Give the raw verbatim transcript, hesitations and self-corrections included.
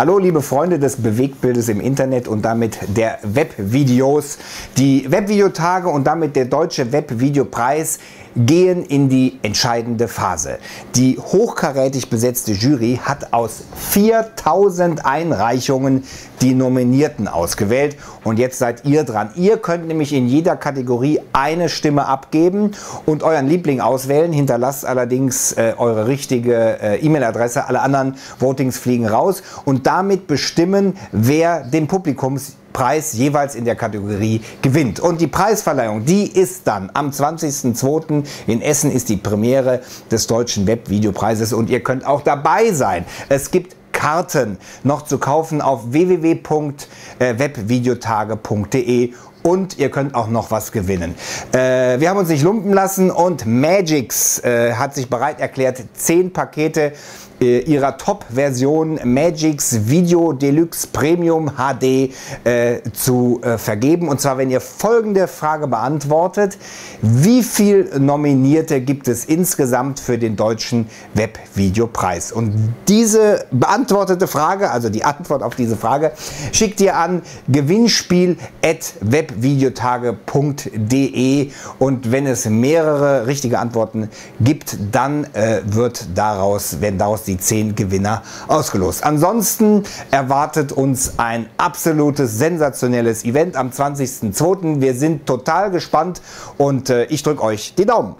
Hallo liebe Freunde des Bewegtbildes im Internet und damit der Webvideos. Die Webvideotage und damit der Deutsche Webvideopreis gehen in die entscheidende Phase. Die hochkarätig besetzte Jury hat aus viertausend Einreichungen die Nominierten ausgewählt und jetzt seid ihr dran. Ihr könnt nämlich in jeder Kategorie eine Stimme abgeben und euren Liebling auswählen. Hinterlasst allerdings äh, eure richtige äh, E-Mail-Adresse. Alle anderen Votings fliegen raus und damit bestimmen, wer den Publikumspreis jeweils in der Kategorie gewinnt. Und die Preisverleihung, die ist dann am zwanzigsten zweiten in Essen, ist die Premiere des Deutschen Webvideopreises und ihr könnt auch dabei sein. Es gibt Karten noch zu kaufen auf w w w punkt webvideotage punkt de und ihr könnt auch noch was gewinnen. Äh, wir haben uns nicht lumpen lassen und Magix äh, hat sich bereit erklärt, zehn Pakete äh, ihrer Top-Version Magix Video Deluxe Premium H D äh, zu äh, vergeben. Und zwar, wenn ihr folgende Frage beantwortet: Wie viele Nominierte gibt es insgesamt für den Deutschen Webvideopreis? Und diese beantwortete Frage, also die Antwort auf diese Frage, schickt ihr an gewinnspiel at web webvideotage punkt de und wenn es mehrere richtige Antworten gibt, dann äh, wird daraus, werden daraus die zehn Gewinner ausgelost. Ansonsten erwartet uns ein absolutes sensationelles Event am zwanzigsten zweiten Wir sind total gespannt und äh, ich drücke euch die Daumen.